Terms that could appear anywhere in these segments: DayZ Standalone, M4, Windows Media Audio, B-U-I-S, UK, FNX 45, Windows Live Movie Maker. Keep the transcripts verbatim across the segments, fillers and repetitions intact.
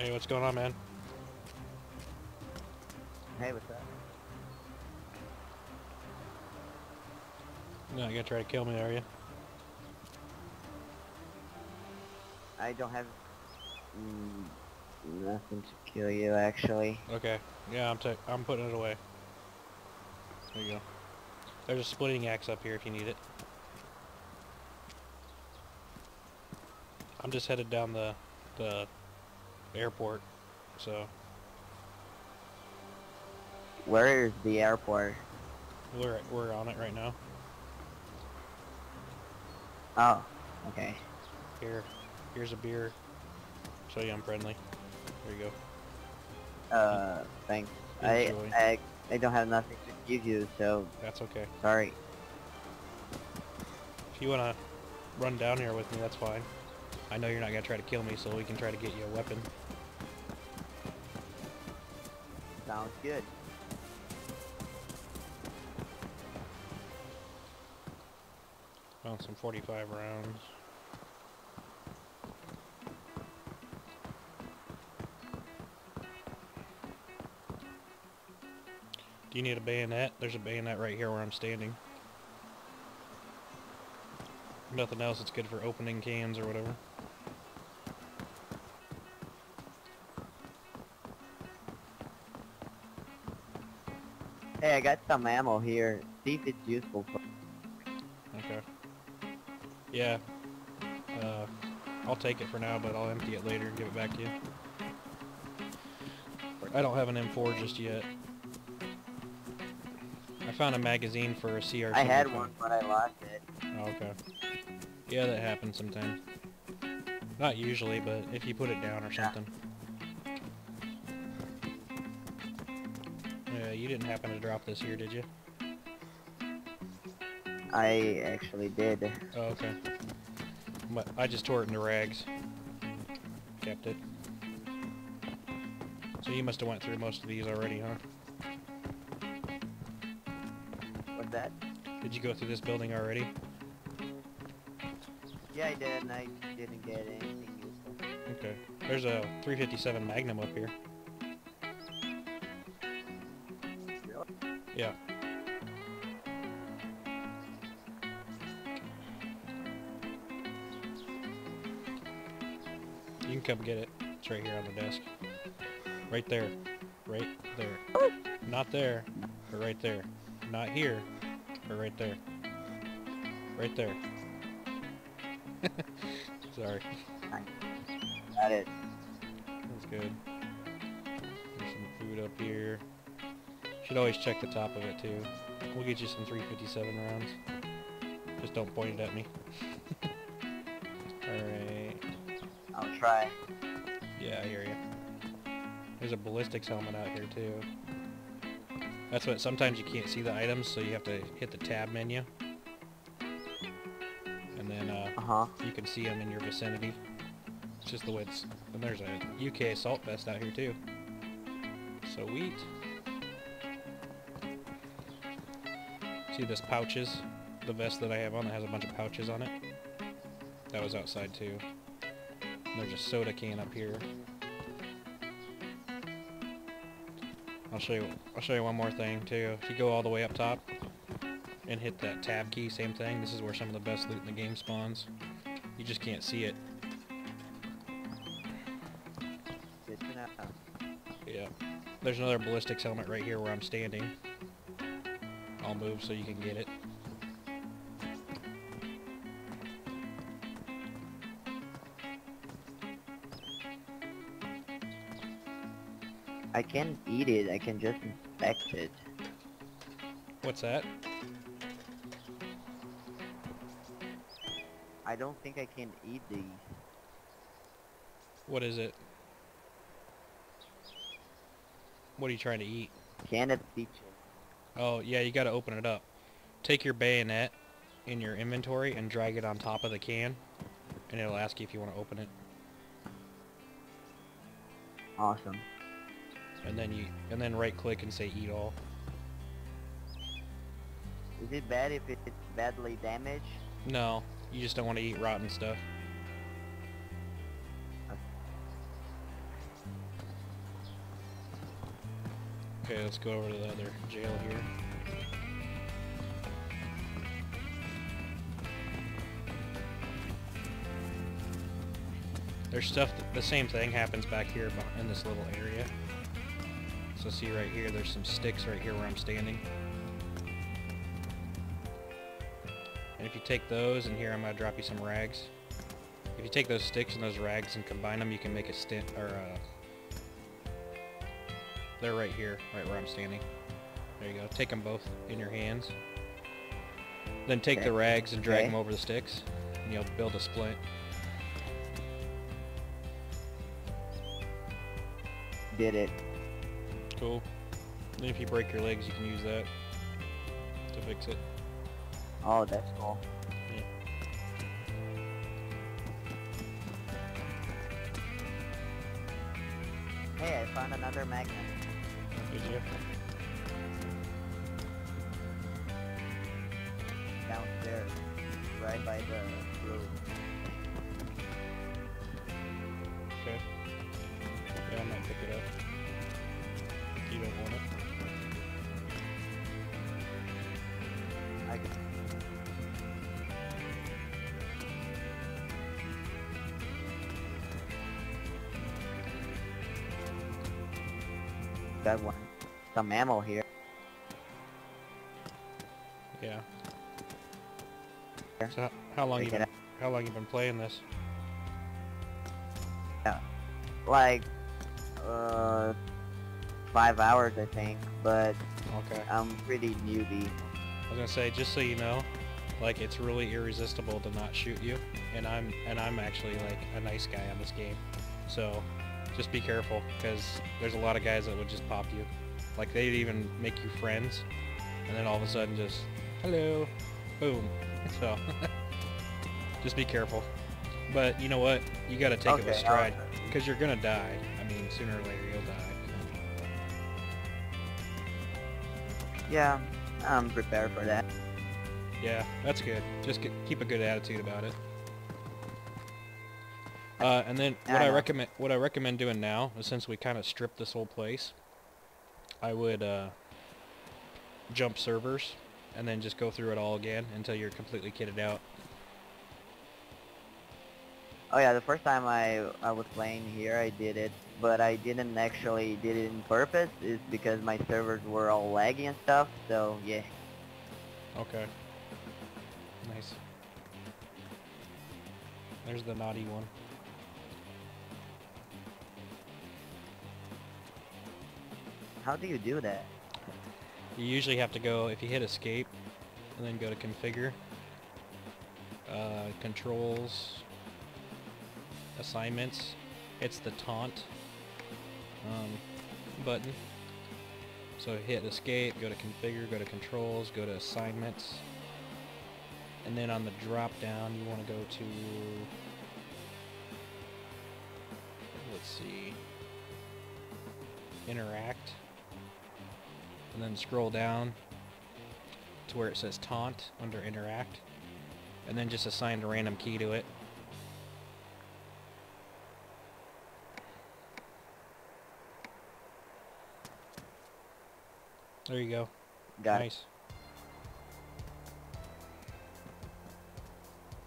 Hey, what's going on, man? Hey, what's up? You're not gonna try to kill me, are you? I don't have mm, nothing to kill you, actually. Okay. Yeah, I'm t I'm putting it away. There you go. There's a splitting axe up here if you need it. I'm just headed down the the airport, so. Where is the airport? We're we're on it right now. Oh, okay. Here, here's a beer. Show you I'm friendly. There you go. Uh, thanks. I, I I don't have nothing to give you, so. That's okay. Sorry. If you wanna run down here with me, that's fine. I know you're not gonna try to kill me, so we can try to get you a weapon. Sounds good. Found some forty-five rounds. Do you need a bayonet? There's a bayonet right here where I'm standing. Nothing else, it's good for opening cans or whatever. Hey, I got some ammo here. See if it's useful for. Okay. Yeah. Uh, I'll take it for now, but I'll empty it later and give it back to you. I don't have an M four just yet. I found a magazine for a C R seventy-five. I had one, but I lost it. Oh, okay. Yeah, that happens sometimes. Not usually, but if you put it down or something. Yeah, you didn't happen to drop this here, did you? I actually did. Oh, okay. But I just tore it into rags. Kept it. So you must have went through most of these already, huh? What's that? Did you go through this building already? Yeah, I did, and I didn't get anything useful. Okay. There's a three fifty-seven Magnum up here. Really? Yeah. You can come get it. It's right here on the desk. Right there. Right there. Oh. Not there, but right there. Not here, but right there. Right there. Sorry. Got it. That's good. There's some food up here. Should always check the top of it too. We'll get you some three fifty-seven rounds. Just don't point it at me. Alright. I'll try. Yeah, I hear you. There's a ballistics helmet out here too. That's what, sometimes you can't see the items, so you have to hit the tab menu. And then uh, uh-huh. you can see them in your vicinity. It's just the way it's... And there's a U K assault vest out here too. Sweet. See this pouches? The vest that I have on that has a bunch of pouches on it. That was outside too. There's a soda can up here. I'll show you. I'll show you one more thing too. If you go all the way up top and hit that tab key, same thing. This is where some of the best loot in the game spawns. You just can't see it. Yeah. There's another ballistics helmet right here where I'm standing. I'll move so you can get it. I can't eat it, I can just inspect it. What's that? I don't think I can eat these. What is it? What are you trying to eat? Can of peaches. Oh, yeah, you gotta open it up. Take your bayonet in your inventory and drag it on top of the can, and it'll ask you if you want to open it. Awesome. And then you, and then right-click and say "Eat all." Is it bad if it's badly damaged? No, you just don't want to eat rotten stuff. Okay. Okay, let's go over to the other jail here. There's stuff, that the same thing happens back here in this little area. So see right here, there's some sticks right here where I'm standing. And if you take those, and here I'm going to drop you some rags. If you take those sticks and those rags and combine them, you can make a stint, or uh, they're right here, right where I'm standing. There you go. Take them both in your hands. Then take okay. the rags and drag okay. them over the sticks, and you'll build a splint. Did it. Cool. Then if you break your legs, you can use that to fix it. Oh, that's cool. Yeah. Hey, I found another magnet. Did you? Down there, right by the road. Okay. Yeah, I might pick it up. You don't want it. I can. Got one. Some ammo here. Yeah. So how, how long you been? How long you been playing this? Yeah. Like. Uh, five hours I think, but okay. I'm pretty newbie. I was gonna say, just so you know, like it's really irresistible to not shoot you, and I'm and I'm actually like a nice guy on this game, so just be careful because there's a lot of guys that would just pop you, like they'd even make you friends, and then all of a sudden just hello, boom. So just be careful, but you know what, you gotta take okay, it with stride because you're gonna die. Sooner or later you'll die. Yeah, I'm prepared for that. Yeah, that's good. Just get, keep a good attitude about it. Uh, and then what I, I recommend, what I recommend doing now, is since we kind of stripped this whole place, I would uh, jump servers and then just go through it all again until you're completely kitted out. Oh yeah, the first time I, I was playing here, I did it, but I didn't actually did it in purpose, is because my servers were all laggy and stuff, so yeah. Okay. Nice. There's the naughty one. How do you do that? You usually have to go, if you hit escape, and then go to configure, uh, controls, assignments, it's the taunt um, button. So hit escape, go to configure, go to controls, go to assignments, and then on the drop down you want to go to, let's see, interact, and then scroll down to where it says taunt under interact, and then just assign a random key to it. There you go. Got nice.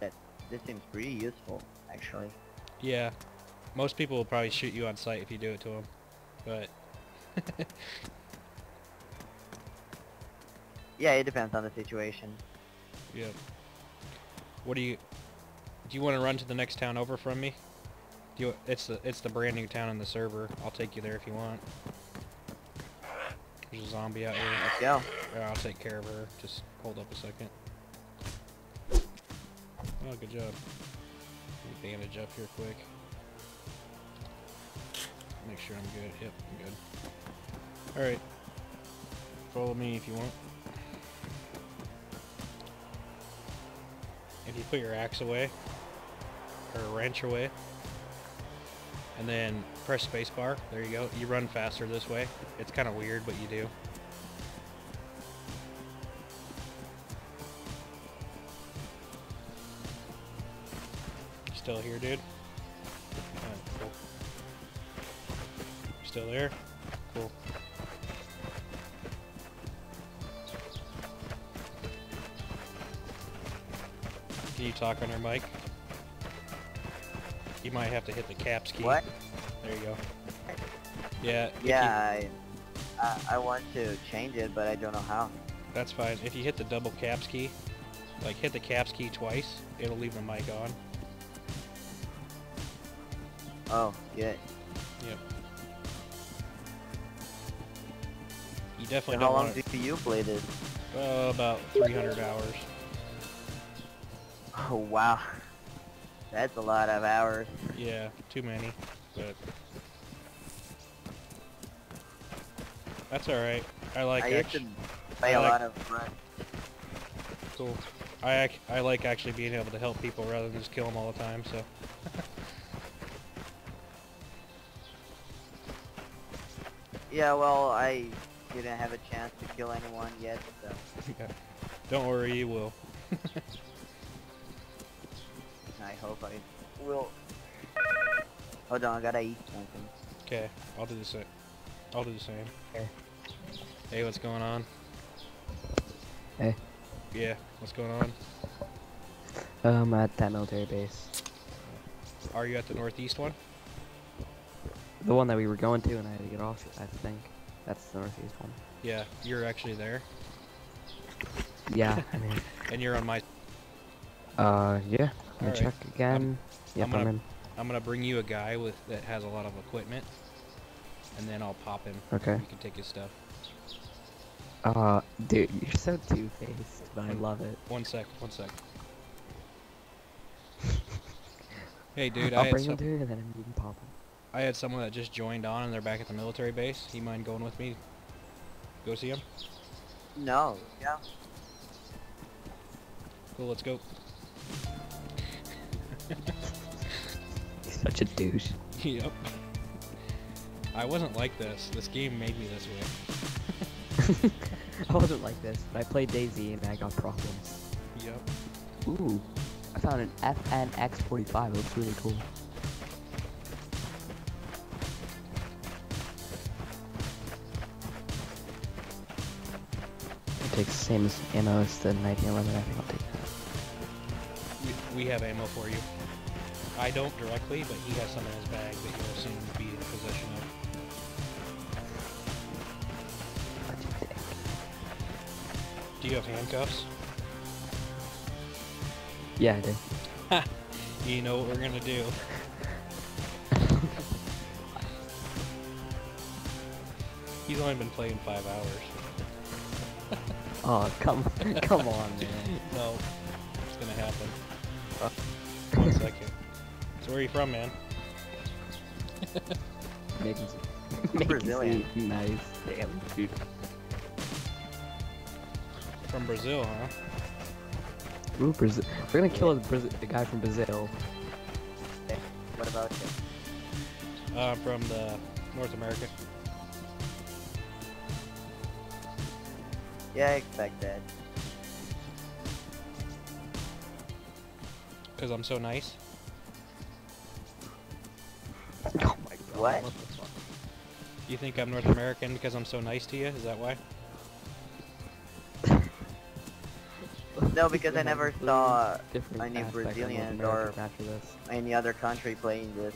That this seems pretty useful, actually. Yeah, most people will probably shoot you on sight if you do it to them, but yeah, it depends on the situation. Yep. What do you do? You want to run to the next town over from me? Do you, it's the it's the brand new town in the server. I'll take you there if you want. There's a zombie out here. Let's go. Yeah, I'll take care of her. Just hold up a second. Oh, good job. Let me bandage up here quick. Make sure I'm good. Yep, I'm good. Alright. Follow me if you want. If you put your axe away, or wrench away, and then press spacebar. There you go. You run faster this way. It's kind of weird, but you do. Still here, dude? Alright, cool. Still there? Cool. you talk on your mic. You might have to hit the caps key. What? There you go. Yeah. Yeah, you... I, I want to change it, but I don't know how. That's fine. If you hit the double caps key, like hit the caps key twice, it'll leave the mic on. Oh, good. Yep. You definitely so don't. How long wanna... do you play this? Uh, about three hundred hours. Oh wow, that's a lot of hours. Yeah, too many, but that's all right. I like. I used to play I a like... lot of runs. Cool. I ac I like actually being able to help people rather than just kill them all the time. So. Yeah, well, I didn't have a chance to kill anyone yet, so... Yeah. Don't worry, you will. I hope I will. Hold on, I gotta eat something. Okay, I'll do the same. I'll do the same. Hey. Hey, what's going on? Hey. Yeah, what's going on? Um, at that military base. Are you at the northeast one? The one that we were going to, and I had to get off, I think. That's the northeast one. Yeah, you're actually there? Yeah, I mean... And you're on my... Uh, yeah. Let me right. check again. I'm, yep, I'm, gonna, I'm in. I'm gonna bring you a guy with that has a lot of equipment, and then I'll pop him. Okay. You can take his stuff. Uh, dude, you're so two-faced, but I love it. One sec, one sec. Hey, dude, I'll I had bring him dude, and then you can pop him. I had someone that just joined on and they're back at the military base. You mind going with me? Go see him? No. Yeah. Cool, let's go. He's such a douche. Yep. I wasn't like this. This game made me this way. I wasn't like this, but I played DayZ and I got problems. Yep. Ooh. I found an F N X forty-five. It looks really cool. Take the same as ammo as the nineteen eleven. I think I'll take that. We, we have ammo for you. I don't directly, but he has some in his bag that you'll soon be in possession of. Do you have handcuffs? Yeah, I do. Ha! You know what we're gonna do. He's only been playing five hours. Oh, come, come on, man. No, it's gonna happen. Uh, One second. So where are you from, man? Making Brazilian. Nice. Damn, dude. From Brazil, huh? Ooh, Brazil. We're gonna kill the, Braz the guy from Brazil. Hey, what about you? Uh, from the North America. Yeah, I expect that. Because I'm so nice? Oh my god. What? What the fuck? You think I'm North American because I'm so nice to you? Is that why? No, because I never saw any Brazilian or any other country playing this.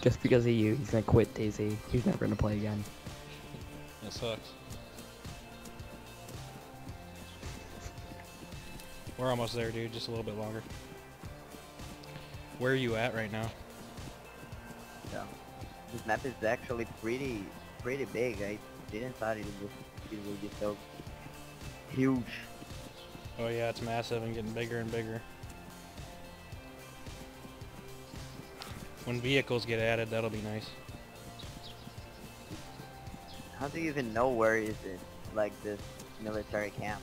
Just because of you, he's gonna quit DayZ. He's never gonna play again. That sucks. We're almost there, dude. Just a little bit longer. Where are you at right now? Yeah. This map is actually pretty, pretty big. I didn't thought it would, it would be so huge. Oh yeah, it's massive and getting bigger and bigger. When vehicles get added, that'll be nice. How do you even know where is it, like this military camp?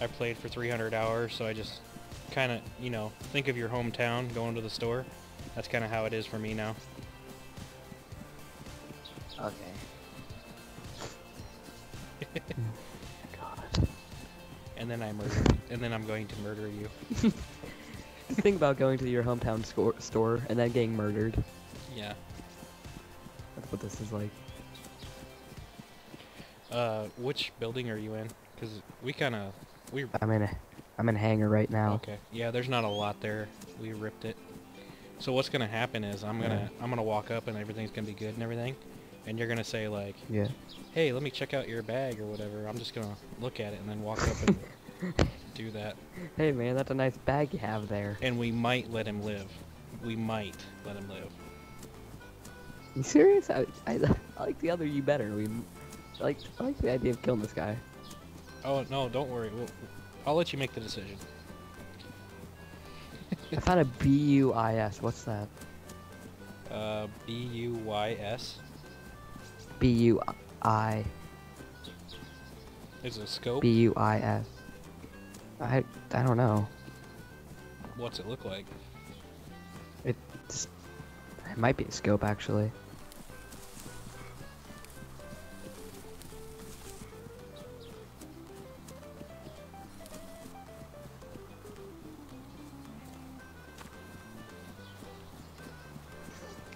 I played for three hundred hours, so I just kind of, you know, think of your hometown going to the store. That's kind of how it is for me now. Okay. God. And then I murder, and then I'm going to murder you. Think about going to your hometown score store and then getting murdered. Yeah. That's what this is like. Uh, which building are you in? Cause we kind of we. I'm in. A, I'm in hangar right now. Okay. Yeah, there's not a lot there. We ripped it. So what's gonna happen is I'm gonna yeah. I'm gonna walk up and everything's gonna be good and everything, and you're gonna say like, yeah, hey, let me check out your bag or whatever. I'm just gonna look at it and then walk up and do that. Hey man, that's a nice bag you have there. And we might let him live. We might let him live. You serious? I, I, I like the other you better. We I like I like the idea of killing this guy. Oh no, don't worry. We'll, I'll let you make the decision. I found a B U I S. What's that? Uh, B U Y S. B U I. Is it a scope? B U I S. I, I don't know. What's it look like? It's, it might be a scope, actually.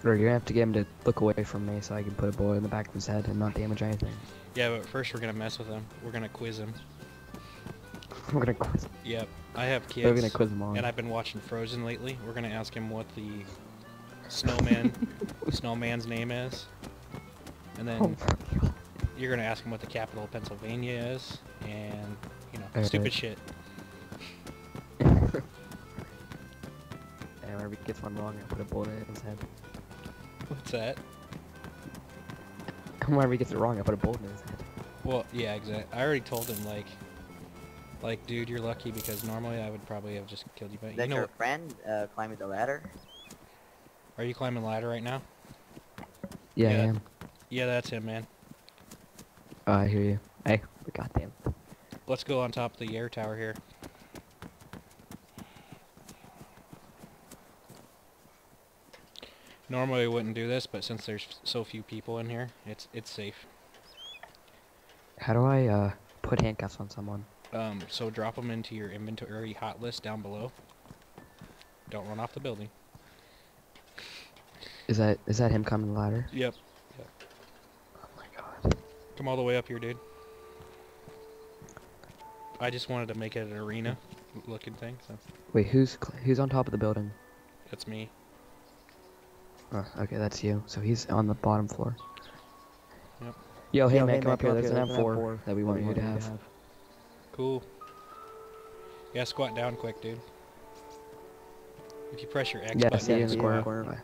You're gonna have to get him to look away from me so I can put a bullet in the back of his head and not damage anything. Yeah, but first we're gonna mess with him. We're gonna quiz him. We're gonna quiz him. Yep, I have kids. We're gonna quiz him on. And I've been watching Frozen lately. We're gonna ask him what the snowman, snowman's name is, and then oh you're gonna ask him what the capital of Pennsylvania is, and you know, right. Stupid shit. And whenever he gets one wrong, I put a bullet in his head. What's that? Come on, whenever he gets it wrong, I put a bullet in his head. Well, yeah, exactly. I already told him, like, like, dude, you're lucky because normally I would probably have just killed you. But you know, your friend uh, climbing the ladder. Are you climbing the ladder right now? Yeah, yeah, I am. Yeah, that's him, man. Oh, I hear you. Hey, goddamn. Let's go on top of the air tower here. Normally we wouldn't do this, but since there's so few people in here, it's it's safe. How do I uh, put handcuffs on someone? Um, so drop them into your inventory hot list down below. Don't run off the building. Is that is that him climbing the ladder? Yep. Yep. Oh my god. Come all the way up here, dude. I just wanted to make it an arena-looking thing. So. Wait, who's who's on top of the building? That's me. Oh, okay, that's you. So he's on the bottom floor. Yep. Yo, hey, Yo, man, hey, come man, up here. There's an M four that we want you to have. have. Cool. Yeah, squat down quick, dude. If you press your X yeah, button, yeah, squat. Yeah.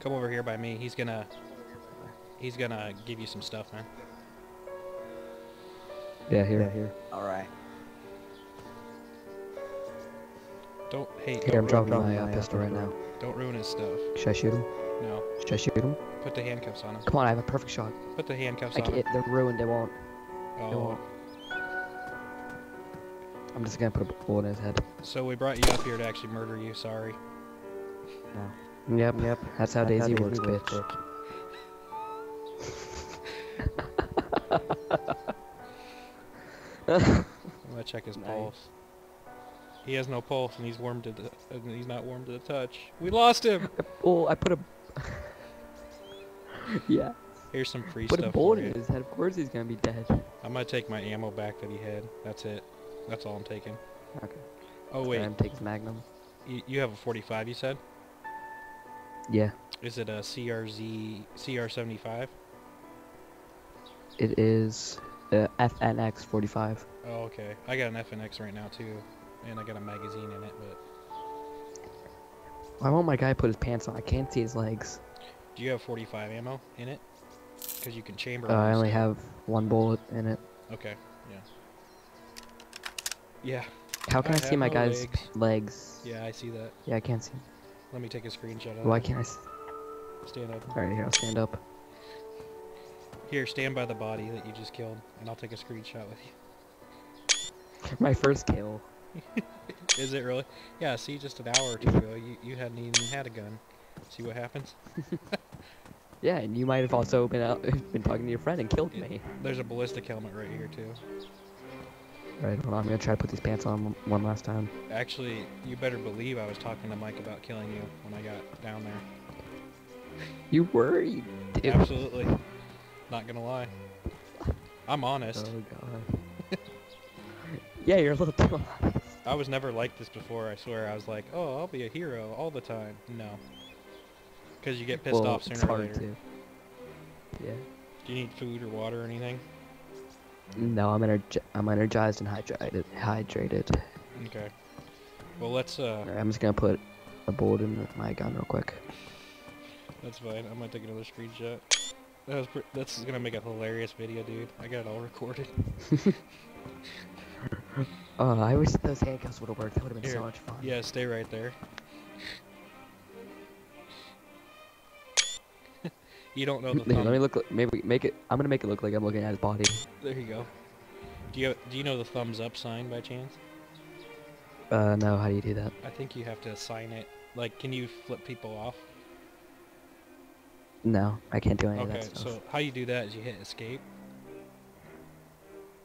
Come over here by me. He's gonna, he's gonna give you some stuff, man. Yeah, here, yeah, here. All right. Don't hate. Here, don't I'm dropping my uh, pistol right now. Don't ruin his stuff. Should I shoot him? No. Should I shoot him? Put the handcuffs on him. Come on, I have a perfect shot. Put the handcuffs I on him. They're ruined, they won't. Oh. They won't. I'm just gonna put a bullet in his head. So we brought you up here to actually murder you, sorry. No. Yep, yep. That's how Daisy works, bitch. I'm gonna check his nice. pulse. He has no pulse, and he's warm to the. And he's not warm to the touch. We lost him. Oh, I put a. Yeah. Here's some free put stuff. Put a bullet in his head. Of course, he's gonna be dead. I'm gonna take my ammo back that he had. That's it. That's all I'm taking. Okay. Oh wait. Time takes Magnum. You, you have a forty-five, you said. Yeah. Is it a C R Z C R seventy-five? It is uh, F N X forty-five. Oh, okay. I got an F N X right now too. And I got a magazine in it, but I want my guy to put his pants on. I can't see his legs. Do you have forty-five ammo in it? Because you can chamber. Uh, I only have one bullet in it. Okay. Yeah. Yeah. How can I, I see my no guy's legs. legs? Yeah, I see that. Yeah, I can't see. Let me take a screenshot. Why can't I? S stand up. All right, here I'll stand up. Here, stand by the body that you just killed, and I'll take a screenshot with you. My first kill. Is it really? Yeah, see, just an hour or two ago, you, you hadn't even had a gun. See what happens? Yeah, and you might have also been out, been talking to your friend and killed it, me. There's a ballistic helmet right here, too. Alright, well, I'm gonna try to put these pants on one last time. Actually, you better believe I was talking to Mike about killing you when I got down there. You were? You did. Absolutely. Not gonna lie. I'm honest. Oh, God. Yeah, you're a little dumbass. I was never like this before, I swear. I was like, oh, I'll be a hero all the time. No. Because you get pissed well, off sooner it's hard or later. To. Yeah. Do you need food or water or anything? No, I'm energi I'm energized and hydrated. Hydrated. Okay. Well, let's. Uh... Right, I'm just gonna put a bolt in my gun real quick. That's fine. I'm gonna take another screenshot. That was pretty, that's gonna make a hilarious video, dude. I got it all recorded. Oh, I wish those handcuffs would have worked. That would have been Here. so much fun. Yeah, stay right there. You don't know the thumb. Let me look. Like, maybe make it. I'm gonna make it look like I'm looking at his body. There you go. Do you have, do you know the thumbs up sign by chance? Uh, no. How do you do that? I think you have to sign it. Like, can you flip people off? No, I can't do any okay, of that stuff. Okay, so how you do that is you hit escape.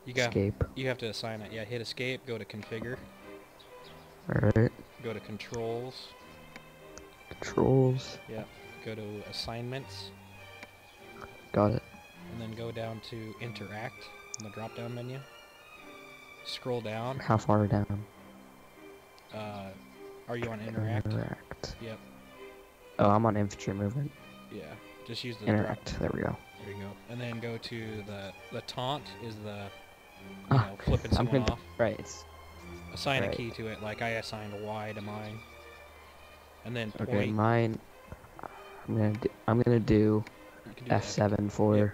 You got. Escape. You have to assign it. Yeah, hit escape. Go to configure. All right. Go to controls. Controls. Yeah. Go to assignments. Got it. And then go down to interact in the drop-down menu. Scroll down. How far down? Uh, are you on interact? Interact. Yep. Oh, I'm on infantry movement. Yeah. Just use the interact. There we go. There you go. And then go to the the taunt is the you know, flipping someone off. Right. It's assign right. a key to it. Like I assigned Y to mine. And then point. Okay, mine. I'm gonna do, I'm gonna do. do F seven that. for yep.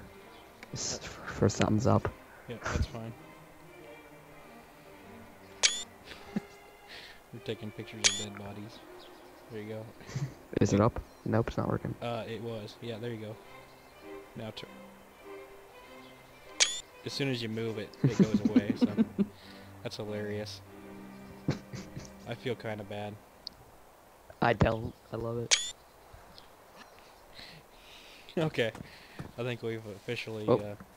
s for thumbs up. Yeah, that's fine. We're taking pictures of dead bodies. There you go. Is it up? Nope, it's not working. Uh, it was. Yeah, there you go. Now turn. As soon as you move it, it goes away. So that's hilarious. I feel kind of bad. I don't. I love it. Okay, I think we've officially. Oh. Uh,